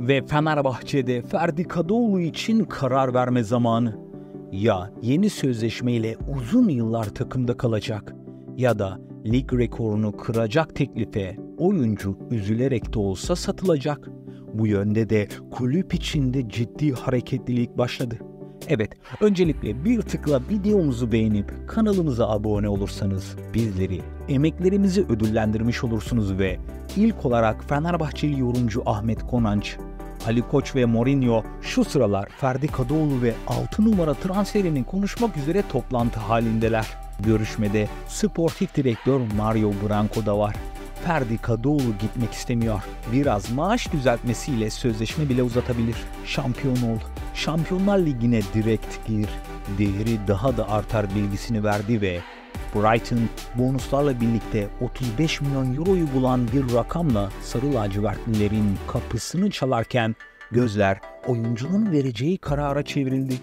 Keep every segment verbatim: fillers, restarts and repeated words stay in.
Ve Fenerbahçe'de Ferdi Kadıoğlu için karar verme zamanı. Ya yeni sözleşmeyle uzun yıllar takımda kalacak ya da lig rekorunu kıracak teklife oyuncu üzülerek de olsa satılacak. Bu yönde de kulüp içinde ciddi hareketlilik başladı. Evet, öncelikle bir tıkla videomuzu beğenip kanalımıza abone olursanız bizleri, emeklerimizi ödüllendirmiş olursunuz ve ilk olarak Fenerbahçeli yorumcu Ahmet Konanç, Ali Koç ve Mourinho şu sıralar Ferdi Kadıoğlu ve altı numara transferini konuşmak üzere toplantı halindeler. Görüşmede sportif direktör Mario Branco da var. Ferdi Kadıoğlu gitmek istemiyor. Biraz maaş düzeltmesiyle sözleşme bile uzatabilir. Şampiyon ol. Şampiyonlar Ligi'ne direkt gir. Değeri daha da artar bilgisini verdi ve Brighton bonuslarla birlikte otuz beş milyon euroyu bulan bir rakamla sarı lacivertlilerin kapısını çalarken gözler oyuncunun vereceği karara çevrildi.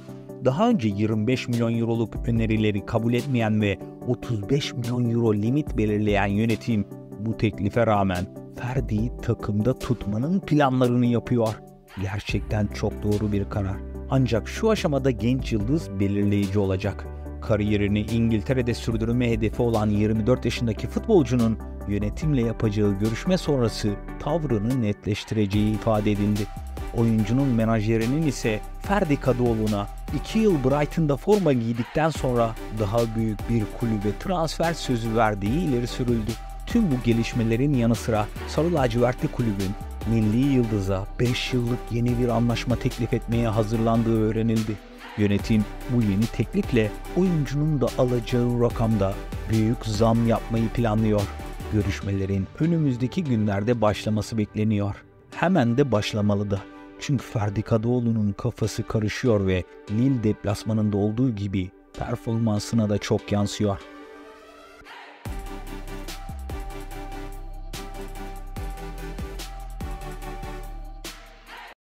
Daha önce yirmi beş milyon euroluk önerileri kabul etmeyen ve otuz beş milyon euro limit belirleyen yönetim bu teklife rağmen Ferdi'yi takımda tutmanın planlarını yapıyor. Gerçekten çok doğru bir karar. Ancak şu aşamada genç yıldız belirleyici olacak. Kariyerini İngiltere'de sürdürme hedefi olan yirmi dört yaşındaki futbolcunun yönetimle yapacağı görüşme sonrası tavrını netleştireceği ifade edildi. Oyuncunun menajerinin ise Ferdi Kadıoğlu'na iki yıl Brighton'da forma giydikten sonra daha büyük bir kulübe transfer sözü verdiği ileri sürüldü. Tüm bu gelişmelerin yanı sıra sarı lacivertli kulübün milli yıldıza beş yıllık yeni bir anlaşma teklif etmeye hazırlandığı öğrenildi. Yönetim bu yeni teklifle oyuncunun da alacağı rakamda büyük zam yapmayı planlıyor. Görüşmelerin önümüzdeki günlerde başlaması bekleniyor. Hemen de başlamalı da. Çünkü Ferdi Kadıoğlu'nun kafası karışıyor ve Lille deplasmanında olduğu gibi performansına da çok yansıyor.